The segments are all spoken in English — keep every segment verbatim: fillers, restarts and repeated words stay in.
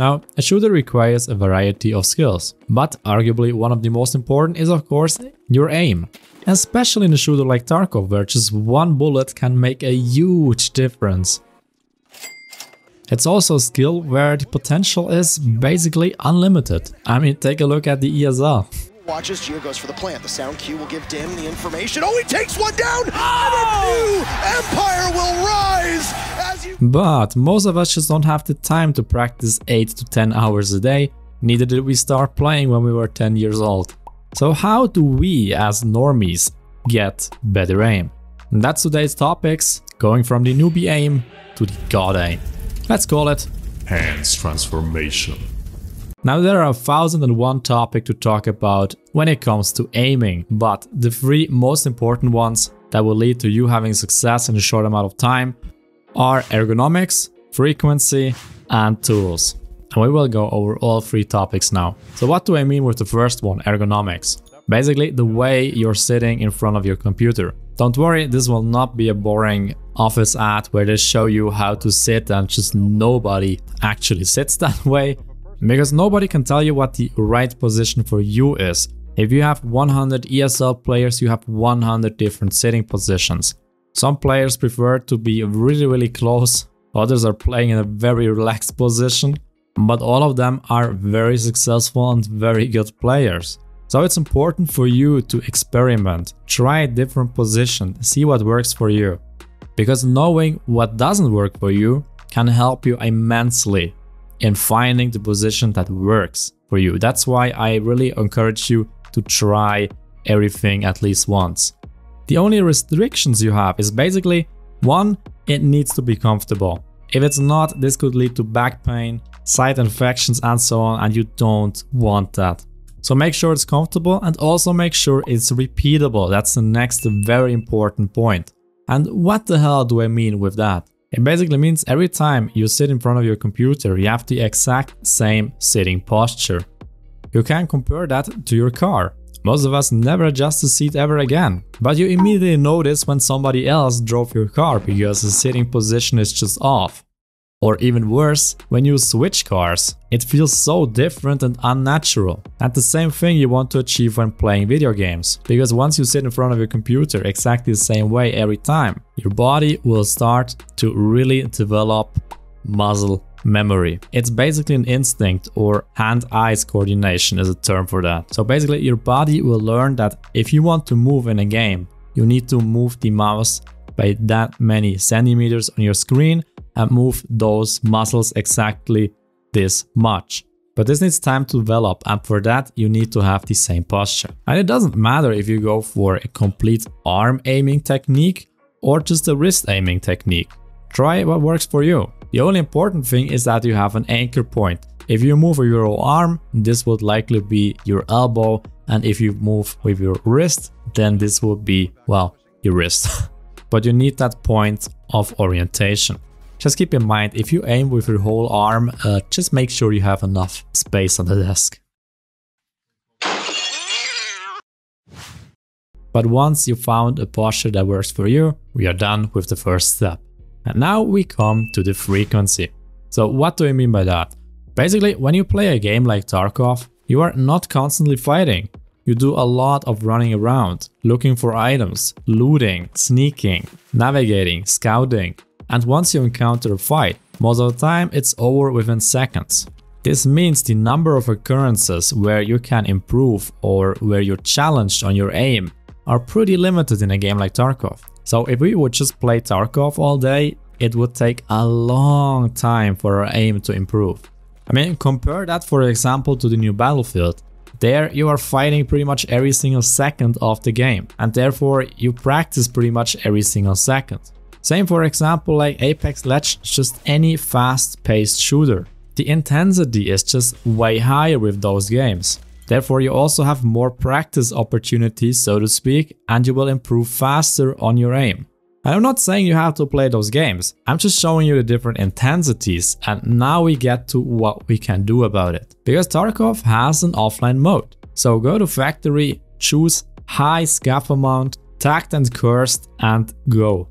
Now, a shooter requires a variety of skills, but arguably one of the most important is of course your aim. Especially in a shooter like Tarkov, where just one bullet can make a huge difference. It's also a skill where the potential is basically unlimited. I mean, take a look at the E S R. Watches, Gio goes for the plant. The sound cue will give Dim the information. Oh, he takes one down! Oh! And a new empire will rise! But most of us just don't have the time to practice eight to ten hours a day, neither did we start playing when we were ten years old. So how do we as normies get better aim? And that's today's topics, going from the newbie aim to the god aim. Let's call it Hands Transformation. Now there are a thousand and one topics to talk about when it comes to aiming, but the three most important ones that will lead to you having success in a short amount of time are ergonomics, frequency, and tools. And we will go over all three topics now. So what do I mean with the first one, ergonomics? Basically the way you're sitting in front of your computer. Don't worry, this will not be a boring office ad where they show you how to sit and just nobody actually sits that way, because nobody can tell you what the right position for you is. If you have one hundred E S L players, you have one hundred different sitting positions. Some players prefer to be really really close, others are playing in a very relaxed position, but all of them are very successful and very good players. So it's important for you to experiment, try a different position, see what works for you. Because knowing what doesn't work for you can help you immensely in finding the position that works for you. That's why I really encourage you to try everything at least once. The only restrictions you have is basically, one, it needs to be comfortable. If it's not, this could lead to back pain, side infections and so on, and you don't want that. So make sure it's comfortable and also make sure it's repeatable. That's the next very important point. And what the hell do I mean with that? It basically means every time you sit in front of your computer, you have the exact same sitting posture. You can compare that to your car. Most of us never adjust the seat ever again, but you immediately notice when somebody else drove your car because the sitting position is just off. Or even worse, when you switch cars, it feels so different and unnatural. And the same thing you want to achieve when playing video games, because once you sit in front of your computer exactly the same way every time, your body will start to really develop muscle memory. It's basically an instinct, or hand-eyes coordination is a term for that. So basically your body will learn that if you want to move in a game, you need to move the mouse by that many centimeters on your screen and move those muscles exactly this much. But this needs time to develop, and for that you need to have the same posture. And it doesn't matter if you go for a complete arm aiming technique or just a wrist aiming technique. Try what works for you. The only important thing is that you have an anchor point. If you move with your arm, this would likely be your elbow, and if you move with your wrist, then this would be, well, your wrist. But you need that point of orientation. Just keep in mind, if you aim with your whole arm, uh, just make sure you have enough space on the desk. But once you found a posture that works for you, we are done with the first step. And now we come to the frequency. So what do I mean by that? Basically, when you play a game like Tarkov, you are not constantly fighting. You do a lot of running around, looking for items, looting, sneaking, navigating, scouting. And once you encounter a fight, most of the time it's over within seconds. This means the number of occurrences where you can improve or where you're challenged on your aim are pretty limited in a game like Tarkov. So if we would just play Tarkov all day, it would take a long time for our aim to improve. I mean, compare that for example to the new Battlefield. There you are fighting pretty much every single second of the game, and therefore you practice pretty much every single second. Same for example like Apex Legends, just any fast-paced shooter. The intensity is just way higher with those games. Therefore, you also have more practice opportunities, so to speak, and you will improve faster on your aim. And I'm not saying you have to play those games, I'm just showing you the different intensities, and now we get to what we can do about it. Because Tarkov has an offline mode. So go to Factory, choose High Scav Amount, Tagged and Cursed, and go.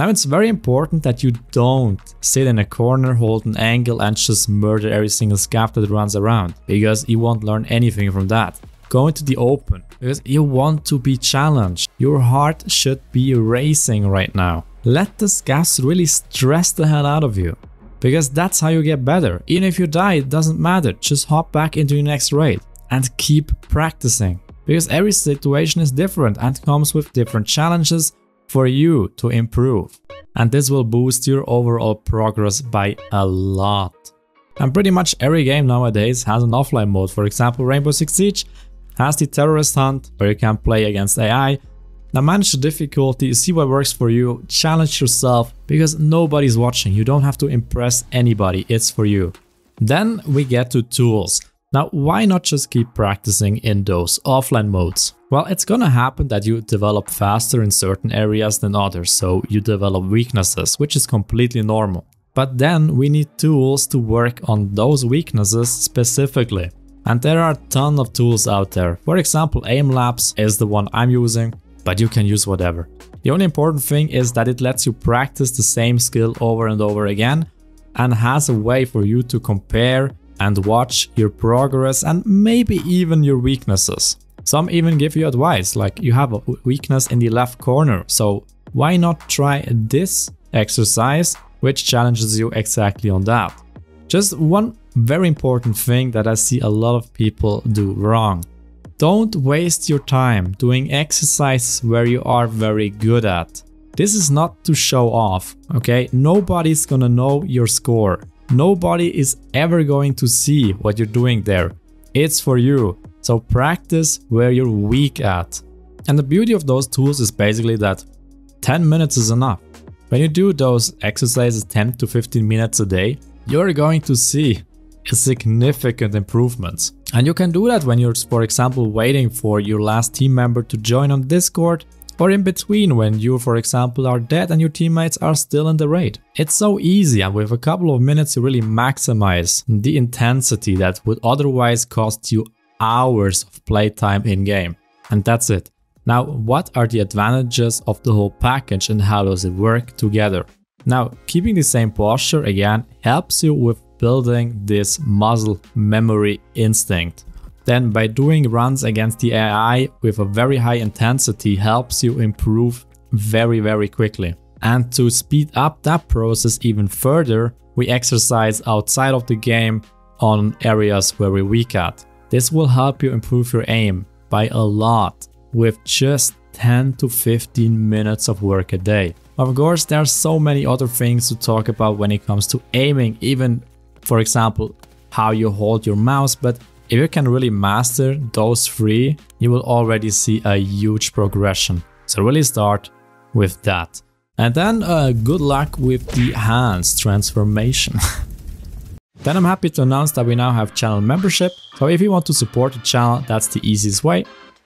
Now it's very important that you don't sit in a corner, hold an angle and just murder every single scab that runs around, because you won't learn anything from that. Go into the open, because you want to be challenged. Your heart should be racing right now. Let the scabs really stress the hell out of you, because that's how you get better. Even if you die, it doesn't matter, just hop back into your next raid and keep practicing, because every situation is different and comes with different challenges for you to improve, and this will boost your overall progress by a lot. And pretty much every game nowadays has an offline mode. For example, Rainbow Six Siege has the terrorist hunt, where you can play against A I. Now manage the difficulty, see what works for you, challenge yourself, because nobody's watching. You don't have to impress anybody, it's for you. Then we get to tools. Now why not just keep practicing in those offline modes? Well, it's gonna happen that you develop faster in certain areas than others, so you develop weaknesses, which is completely normal. But then we need tools to work on those weaknesses specifically. And there are a ton of tools out there. For example, Aim Labs is the one I'm using, but you can use whatever. The only important thing is that it lets you practice the same skill over and over again, and has a way for you to compare and watch your progress and maybe even your weaknesses. Some even give you advice, like you have a weakness in the left corner, so why not try this exercise, which challenges you exactly on that. Just one very important thing that I see a lot of people do wrong. Don't waste your time doing exercises where you are very good at. This is not to show off, okay? Nobody's gonna know your score. Nobody is ever going to see what you're doing there. It's for you, so practice where you're weak at. And the beauty of those tools is basically that ten minutes is enough. When you do those exercises ten to fifteen minutes a day, you're going to see significant improvements. And you can do that when you're, for example, waiting for your last team member to join on Discord, or in between when you, for example, are dead and your teammates are still in the raid. It's so easy, and with a couple of minutes you really maximize the intensity that would otherwise cost you hours of playtime in game. And that's it. Now, what are the advantages of the whole package and how does it work together? Now, keeping the same posture again helps you with building this muscle memory instinct. Then by doing runs against the A I with a very high intensity helps you improve very, very quickly. And to speed up that process even further, we exercise outside of the game on areas where we're weak at. This will help you improve your aim by a lot, with just ten to fifteen minutes of work a day. Of course, there are so many other things to talk about when it comes to aiming, even, for example, how you hold your mouse, but if you can really master those three, you will already see a huge progression. So really start with that. And then uh, good luck with the hands transformation. Then I'm happy to announce that we now have channel membership. So if you want to support the channel, that's the easiest way.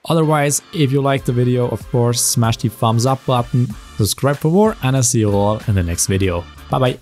Otherwise, if you liked the video, of course, smash the thumbs up button, subscribe for more, and I'll see you all in the next video. Bye bye.